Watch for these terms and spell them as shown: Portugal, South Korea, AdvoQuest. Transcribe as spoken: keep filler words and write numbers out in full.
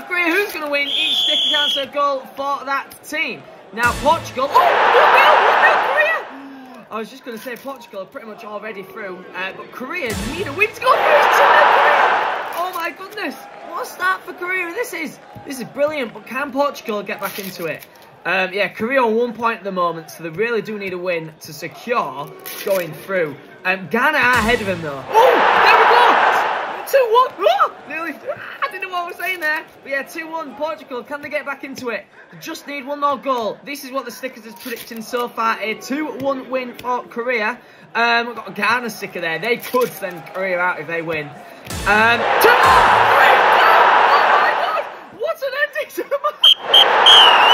South Korea, who's going to win each sticker counter goal for that team. Now, Portugal... Oh, one nil, one nil Korea! I was just going to say Portugal are pretty much already through, uh, but Korea need a win to go through. Oh my goodness, what a start for Korea this is. This is brilliant, but can Portugal get back into it? Um, yeah, Korea on one point at the moment, so they really do need a win to secure going through. Um, Ghana are ahead of them, though. Oh, there we go! two one! Oh, nearly, I didn't know what I was saying there. But yeah, two one, Portugal, can they get back into it? They just need one more goal. This is what the stickers is predicting so far, a two one win for Korea. Um, we've got a Ghana sticker there. They could send Korea out if they win. Um, two one!